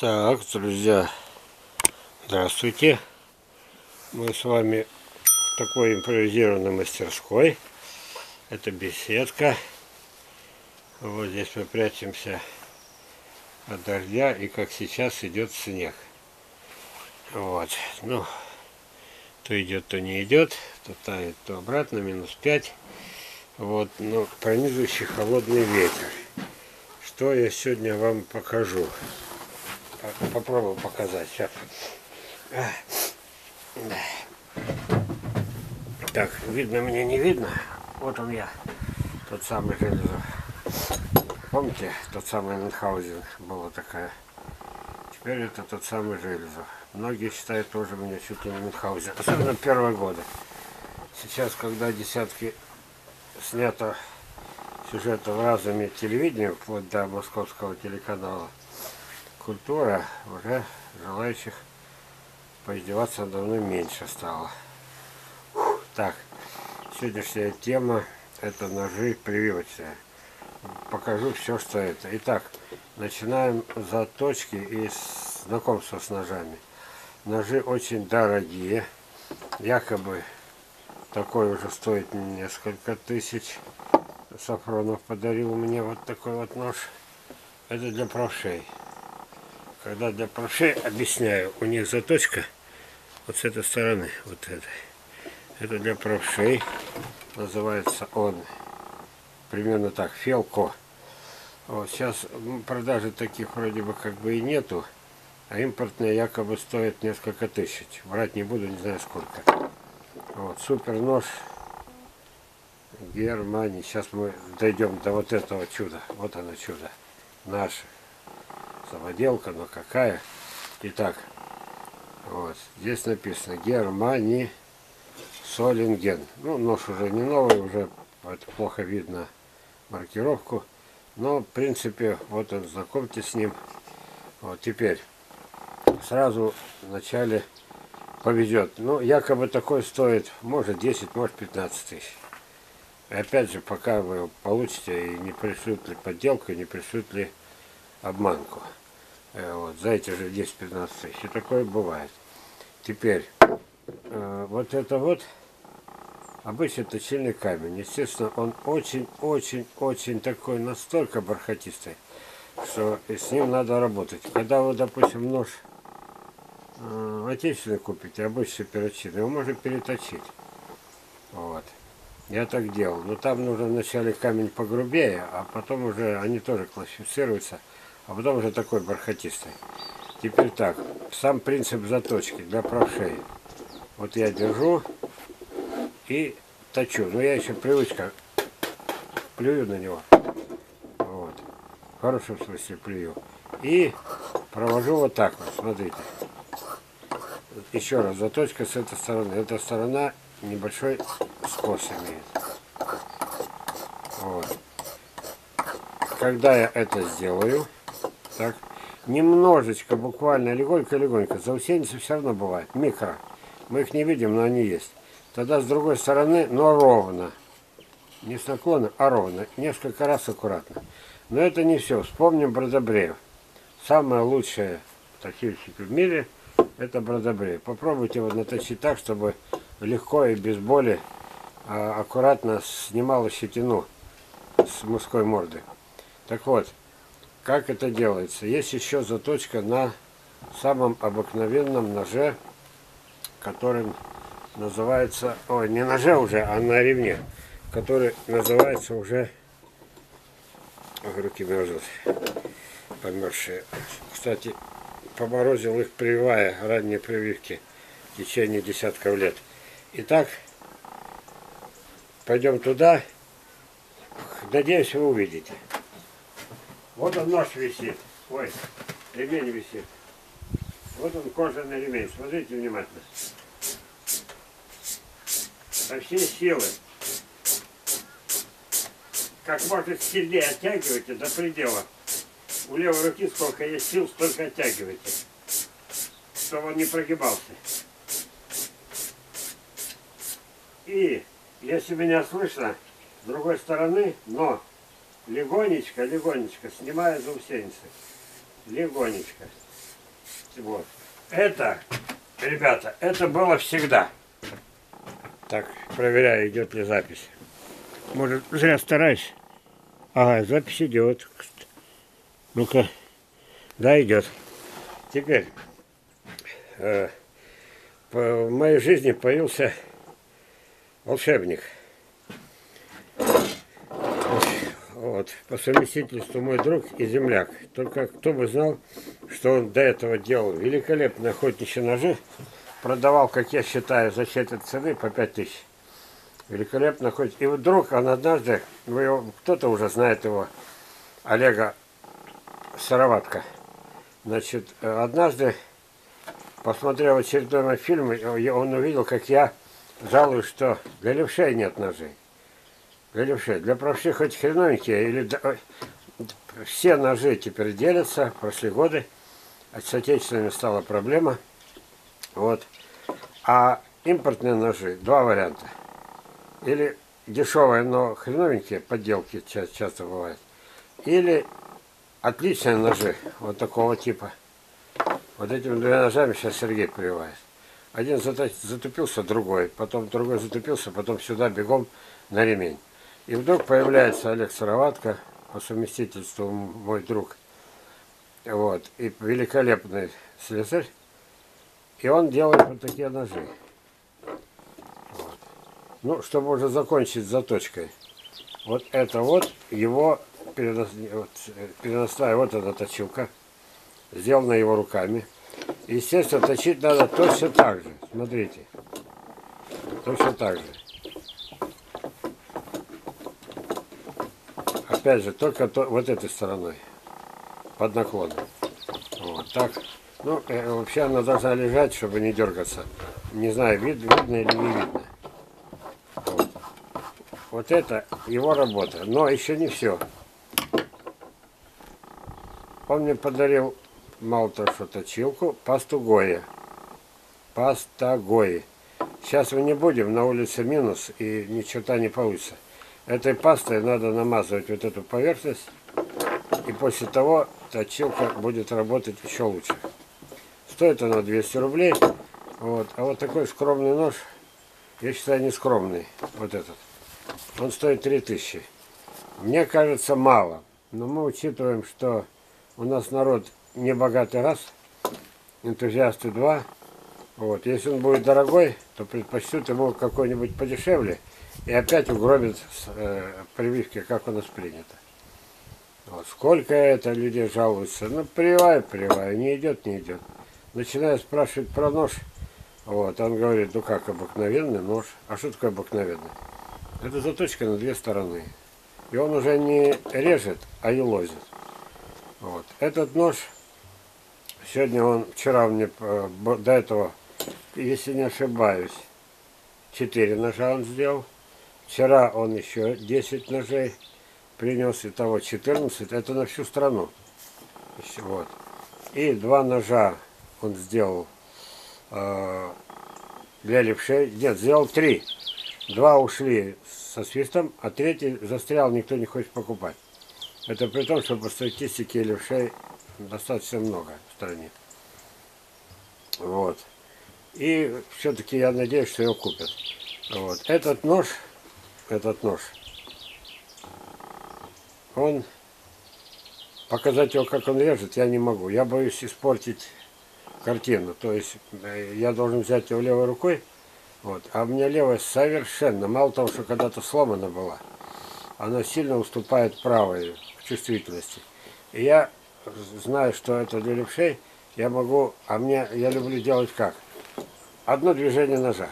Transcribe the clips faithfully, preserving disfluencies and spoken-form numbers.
Так, друзья, здравствуйте. Мы с вами в такой импровизированной мастерской. Это беседка. Вот здесь мы прячемся от дождя, и как сейчас идет снег. Вот, ну, то идет, то не идет, то тает, то обратно, минус пять. Вот, ну, пронизывающий холодный ветер. Что я сегодня вам покажу. Попробую показать. Сейчас. Так, видно мне, не видно. Вот он я, тот самый реализов. Помните, тот самый Менхаузен была такая. Теперь это тот самый железо. Многие считают тоже меня чуть ли не Менхаузен. Особенно первого года. Сейчас, когда десятки снято сюжетов разными телевидением, вплоть до московского телеканала «Культура», уже желающих поиздеваться давно меньше стало. Так, сегодняшняя тема — это ножи прививочные. Покажу все, что это. Итак, начинаем с заточки и знакомства с ножами. Ножи очень дорогие. Якобы такой уже стоит несколько тысяч. Сафронов подарил мне вот такой вот нож. Это для правшей. Когда для правшей, объясняю, у них заточка вот с этой стороны, вот этой. Это для правшей. Называется он примерно так, Фелко. Вот, сейчас продажи таких вроде бы как бы и нету, а импортные якобы стоят несколько тысяч. Брать не буду, не знаю сколько. Вот, супер нож Германии. Сейчас мы дойдем до вот этого чуда. Вот оно чудо. Наше. Самоделка, но какая. Итак, вот, здесь написано Германии Золинген. Ну, нож уже не новый, уже плохо видно маркировку, но в принципе вот он, знакомьтесь с ним. Вот теперь сразу вначале повезет. Ну, якобы такой стоит, может, десять, может, пятнадцать тысяч. И опять же, пока вы его получите, и не пришлют ли подделку, не пришлют ли обманку. Вот, за эти же десять-пятнадцать тысяч. И такое бывает. Теперь э, вот это вот обычный точильный камень. Естественно, он очень-очень-очень такой, настолько бархатистый, что с ним надо работать. Когда вы, допустим, нож э, отечественный купите, обычный перочинный, его можно переточить. Вот. Я так делал. Но там нужно вначале камень погрубее, а потом уже они тоже классифицируются, а потом уже такой бархатистый. Теперь так. Сам принцип заточки для правшей. Вот я держу и точу. Но я еще привычка, плюю на него. Вот. В хорошем смысле плюю. И провожу вот так вот. Смотрите. Еще раз. Заточка с этой стороны. Эта сторона небольшой скос имеет. Вот. Когда я это сделаю, так, немножечко, буквально, легонько-легонько, заусеницы все равно бывают, микро. Мы их не видим, но они есть. Тогда с другой стороны, но ровно. Не с наклоном, а ровно. Несколько раз аккуратно. Но это не все. Вспомним Бродобреев. Самое лучшее точильщик в мире — это Бродобреев. Попробуйте его наточить так, чтобы легко и без боли, а, аккуратно снимала щетину с мужской морды. Так вот, как это делается? Есть еще заточка на самом обыкновенном ноже, которым называется... Ой, не ноже уже, а на ремне, который называется уже... Ох, руки мерзнут, померзшие. Кстати, поморозил их, прививая, ранние прививки, в течение десятков лет. Итак, пойдем туда. Надеюсь, вы увидите. Вот он, нож висит. Ой, ремень висит. Вот он, кожаный ремень. Смотрите внимательно. Со всей силы. Как можно сильнее оттягивайте до предела. У левой руки сколько есть сил, столько оттягивайте. Чтобы он не прогибался. И, если меня слышно, с другой стороны, но легонечко, легонечко снимаю заусеницы. Легонечко. Вот. Это, ребята, это было всегда. Так, проверяю, идет ли запись. Может, зря стараюсь. Ага, запись идет. Ну-ка. Да, идет. Теперь э, по, в моей жизни появился волшебник. Вот, по совместительству мой друг и земляк. Только кто бы знал, что он до этого делал великолепные охотничьи ножи. Продавал, как я считаю, за четверть цены по пять тысяч. Великолепно хоть. И вдруг он однажды, кто-то уже знает его, Олега Сыроватка. Значит, однажды, посмотрел очередной мой фильм, он увидел, как я жалуюсь, что для левшей нет ножей. Для левшей. Для правшей хоть хреновенькие. Или... Все ножи теперь делятся, прошли годы. А с отечественными стала проблема. Вот. А импортные ножи, два варианта. Или дешевые, но хреновенькие, подделки часто бывают. Или отличные ножи, вот такого типа. Вот этими двумя ножами сейчас Сергей прививает. Один затупился, другой, потом другой затупился, потом сюда бегом на ремень. И вдруг появляется Олег Сыроватка, по совместительству мой друг. Вот. И великолепный слесарь. И он делает вот такие ножи. Вот. Ну, чтобы уже закончить заточкой. Вот это вот его перенос... вот, переносная вот эта точилка. Сделана его руками. Естественно, точить надо точно так же. Смотрите. Точно так же. Опять же, только то... вот этой стороной. Под наклоном. Вот так. Ну, вообще она должна лежать, чтобы не дергаться. Не знаю, вид, видно или не видно. Вот. Вот это его работа. Но еще не все. Он мне подарил, мало того, что точилку, пасту Гоя. Паста Гои. Сейчас мы не будем, на улице минус, и ни черта не получится. Этой пастой надо намазывать вот эту поверхность. И после того точилка будет работать еще лучше. Стоит она двести рублей. Вот. А вот такой скромный нож, я считаю, не скромный, вот этот. Он стоит три тысячи. Мне кажется, мало. Но мы учитываем, что у нас народ не богатый раз, энтузиасты два. Вот. Если он будет дорогой, то предпочтут ему какой-нибудь подешевле и опять угробят э, прививки, как у нас принято. Вот. Сколько это людей жалуются. Ну, прививаю, прививаю, не идет, не идет. Начинаю спрашивать про нож. Вот, он говорит, ну как, обыкновенный нож. А что такое обыкновенный? Это заточка на две стороны. И он уже не режет, а елозит. Вот. Этот нож, сегодня он, вчера мне, до этого, если не ошибаюсь, четыре ножа он сделал. Вчера он еще десять ножей принес, и того четырнадцать. Это на всю страну. Вот. И два ножа он сделал э, для левшей. Нет, сделал три. Два ушли со свистом, а третий застрял, никто не хочет покупать. Это при том, что по статистике левшей достаточно много в стране. Вот. И все-таки я надеюсь, что его купят. Вот. Этот нож, этот нож, он, показать его, как он режет, я не могу. Я боюсь испортить картину. То есть я должен взять его левой рукой. Вот. А у меня левая совершенно, мало того, что когда-то сломана была, она сильно уступает правой в чувствительности. И я знаю, что это для левшей. Я могу, а мне, я люблю делать как? Одно движение ножа.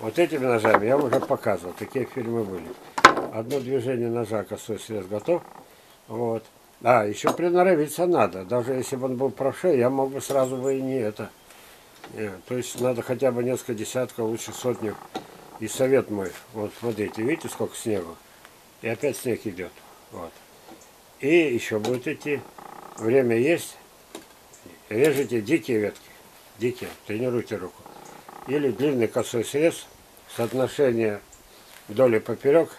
Вот этими ножами я уже показывал, такие фильмы были. Одно движение ножа, косой срез готов. Вот. А, еще приноровиться надо. Даже если бы он был правшей, я мог бы сразу бы и не это. То есть надо хотя бы несколько десятков, лучше сотню. И совет мой. Вот смотрите, видите, сколько снега? И опять снег идет. Вот. И еще будет идти. Время есть. Режете дикие ветки. Дикие. Тренируйте руку. Или длинный косой срез. Соотношение доли поперек.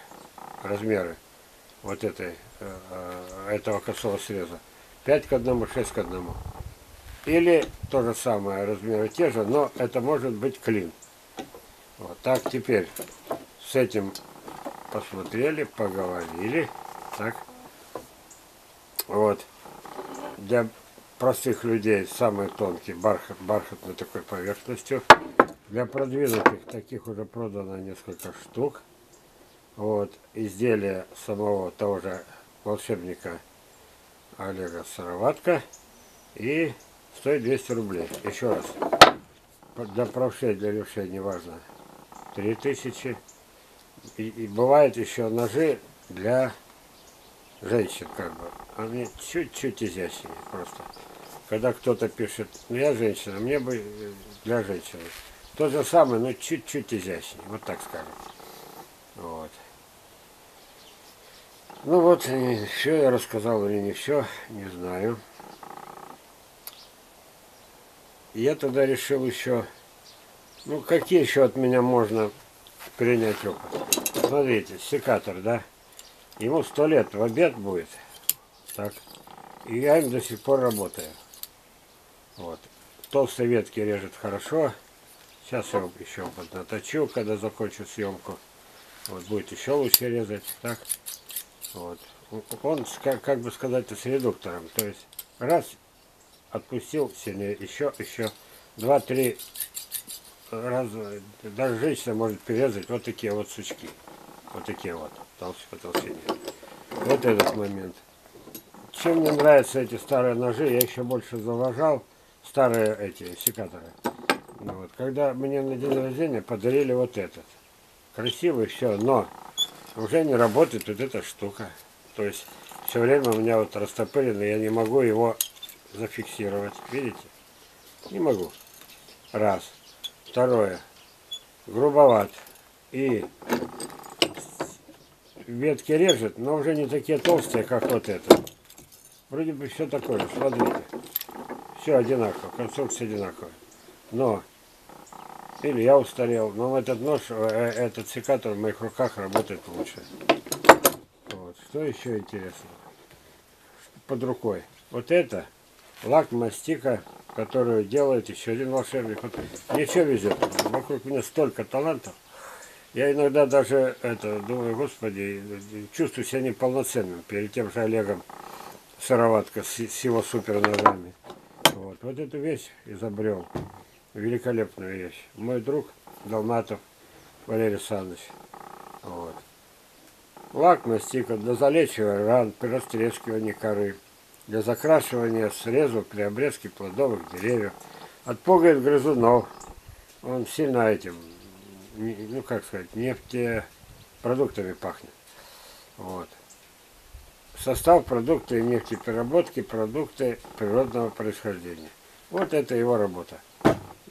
Размеры вот этой, этого косого среза пять к одному, шесть к одному. Или то же самое, размеры те же, но это может быть клин. Вот так теперь с этим посмотрели, поговорили. Так. Вот. Для простых людей самый тонкий бархат, бархатной такой поверхностью. Для продвинутых таких уже продано несколько штук. Вот. Изделие самого того же волшебника Олега Сыроватка. И стоит двести рублей. Еще раз. Для правшей, для левшей, неважно. три тысячи. И, и бывают еще ножи для женщин, как бы. Они чуть-чуть изящнее просто. Когда кто-то пишет, ну я женщина, мне бы для женщины. То же самое, но чуть-чуть изящнее. Вот так скажем. Вот. Ну вот, все я рассказал или не все, не знаю. Я тогда решил еще, ну какие еще от меня можно принять опыт. Смотрите, секатор, да? Ему сто лет в обед будет. Так. И я им до сих пор работаю. Вот. Толстые ветки режет хорошо. Сейчас я еще поднаточу, когда закончу съемку. Вот, будет еще лучше резать. Так. Вот. Он, как бы сказать, с редуктором. То есть, раз, отпустил сильнее, еще, еще, два, три раза. Даже женщина может перерезать вот такие вот сучки. Вот такие вот, по толщине. Вот этот момент. Чем мне нравятся эти старые ножи, я еще больше заложал старые эти секаторы. Ну, вот. Когда мне на день рождения подарили вот этот. Красивый, все, но уже не работает вот эта штука. То есть все время у меня вот растопырено, я не могу его зафиксировать. Видите? Не могу. Раз. Второе. Грубоват. И ветки режет, но уже не такие толстые, как вот это. Вроде бы все такое же, смотрите. Все одинаково, конструкция одинаковая. Но, или я устарел, но этот нож, этот секатор в моих руках работает лучше. Вот. Что еще интересно? Под рукой. Вот это лак мастика, которую делает еще один волшебник. Вот. Мне все везет, вокруг меня столько талантов. Я иногда даже это думаю, господи, чувствую себя неполноценным перед тем же Олегом Сыроватко с, с его суперножами. Вот. Вот эту вещь изобрел, великолепную вещь. Мой друг Долнатов Валерий Александрович. Вот. Лак мастика для залечивания ран, при растрескивании коры, для закрашивания срезов при обрезке плодовых деревьев, от пугает грызунов. Он сильно этим, ну как сказать, нефтепродуктами пахнет. Вот. Состав продукта и нефтепереработки, продукты природного происхождения. Вот это его работа.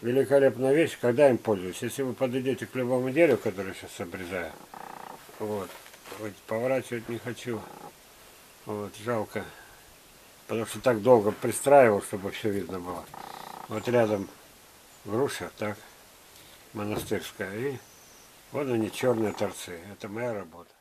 Великолепная вещь, когда им пользуюсь. Если вы подойдете к любому дереву, которое сейчас обрезаю, вот, вот поворачивать не хочу, вот, жалко, потому что так долго пристраивал, чтобы все видно было. Вот рядом груша, так, монастырская, и вот они черные торцы. Это моя работа.